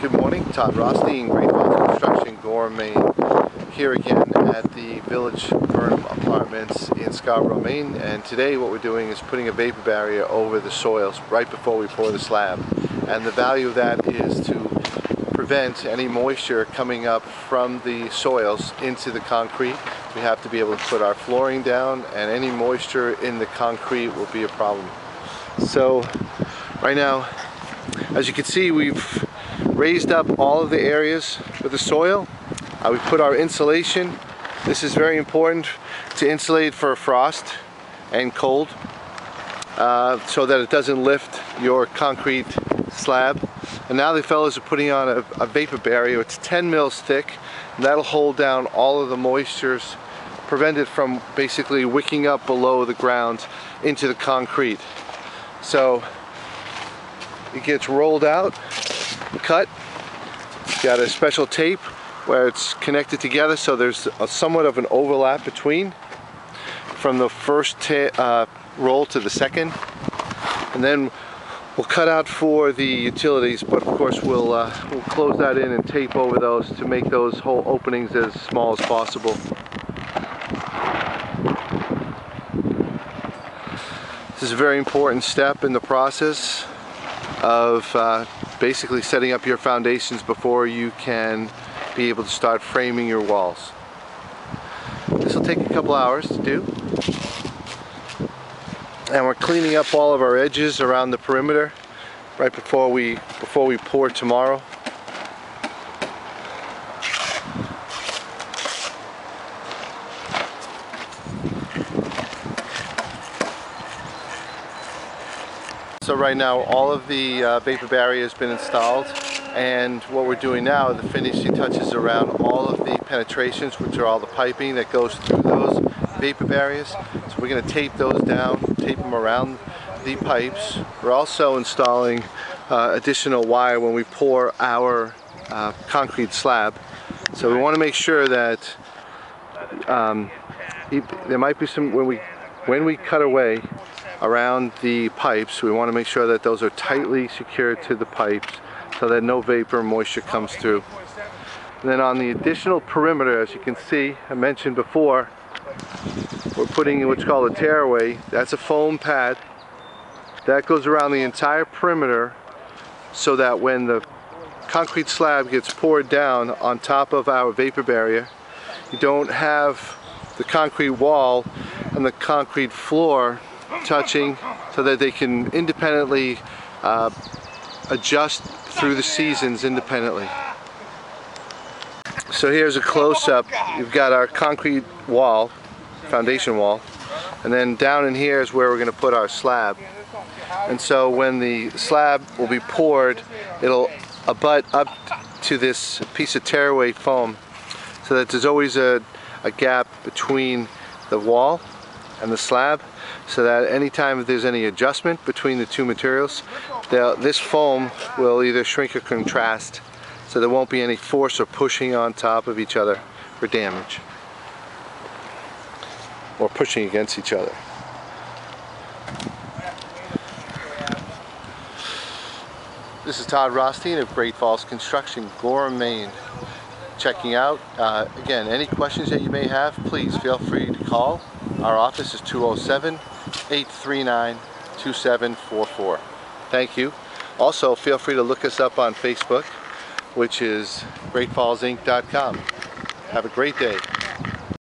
Good morning, Todd Rothstein, Great Falls Construction, Gorham, Maine. Here again at the Village Burnham Apartments in Scarborough, Maine. And today what we're doing is putting a vapor barrier over the soils right before we pour the slab. And the value of that is to prevent any moisture coming up from the soils into the concrete. We have to be able to put our flooring down, and any moisture in the concrete will be a problem. So right now, as you can see, we've raised up all of the areas with the soil. We put our insulation. This is very important to insulate for frost and cold so that it doesn't lift your concrete slab. And now the fellows are putting on a vapor barrier. It's 10 mils thick, and that'll hold down all of the moistures, prevent it from basically wicking up below the ground into the concrete. So it gets rolled out, cut. It's got a special tape where it's connected together, so there's somewhat of an overlap between from the first roll to the second, and then we'll cut out for the utilities, but of course we'll close that in and tape over those to make those whole openings as small as possible. This is a very important step in the process of basically setting up your foundations before you can be able to start framing your walls. This will take a couple hours to do. And we're cleaning up all of our edges around the perimeter right before we pour tomorrow. So right now all of the vapor barrier has been installed, and what we're doing now are the finishing touches around all of the penetrations, which are all the piping that goes through those vapor barriers. So we're going to tape those down, tape them around the pipes. We're also installing additional wire when we pour our concrete slab. So we want to make sure that there might be some, when we cut away around the pipes, we want to make sure that those are tightly secured to the pipes so that no vapor or moisture comes through. And then on the additional perimeter, as you can see, I mentioned before, we're putting in what's called a tearaway. That's a foam pad that goes around the entire perimeter so that when the concrete slab gets poured down on top of our vapor barrier, you don't have the concrete wall and the concrete floor touching, so that they can independently adjust through the seasons independently. So here's a close-up. You've got our concrete wall, foundation wall, and then down in here is where we're going to put our slab. And so when the slab will be poured, it'll abut up to this piece of tearaway foam so that there's always a gap between the wall and the slab, so that anytime there's any adjustment between the two materials, this foam will either shrink or contrast, so there won't be any force or pushing on top of each other for damage, or pushing against each other. This is Todd Rothstein of Great Falls Construction, Gorham, Maine. Checking out. Again, any questions that you may have, please feel free to call. Our office is 207-839-2744. Thank you. Also, feel free to look us up on Facebook, which is greatfallsinc.com. Have a great day.